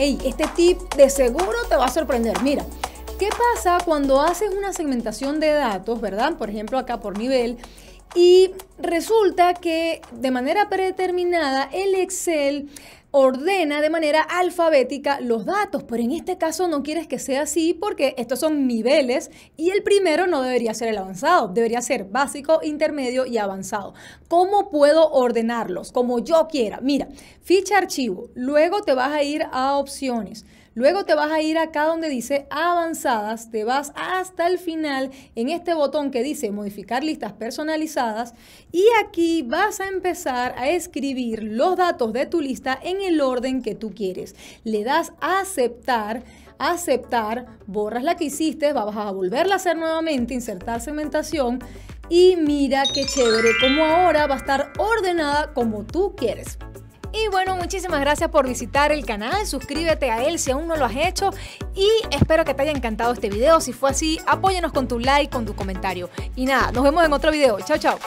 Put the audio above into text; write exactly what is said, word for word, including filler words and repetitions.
Hey, este tip de seguro te va a sorprender. Mira, ¿qué pasa cuando haces una segmentación de datos, verdad? Por ejemplo, acá por nivel, y resulta que de manera predeterminada el Excel ordena de manera alfabética los datos, pero en este caso no quieres que sea así porque estos son niveles y el primero no debería ser el avanzado, debería ser básico, intermedio y avanzado. ¿Cómo puedo ordenarlos? Como yo quiera. Mira, ficha archivo, luego te vas a ir a opciones, luego te vas a ir acá donde dice avanzadas, te vas hasta el final en este botón que dice modificar listas personalizadas y aquí vas a empezar a escribir los datos de tu lista en el orden que tú quieres. Le das a aceptar, aceptar, borras la que hiciste, vas a volverla a hacer nuevamente, insertar segmentación y mira qué chévere, como ahora va a estar ordenada como tú quieres. Y bueno, muchísimas gracias por visitar el canal, suscríbete a él si aún no lo has hecho y espero que te haya encantado este video. Si fue así, apóyanos con tu like, con tu comentario. Y nada, nos vemos en otro video. Chao, chao.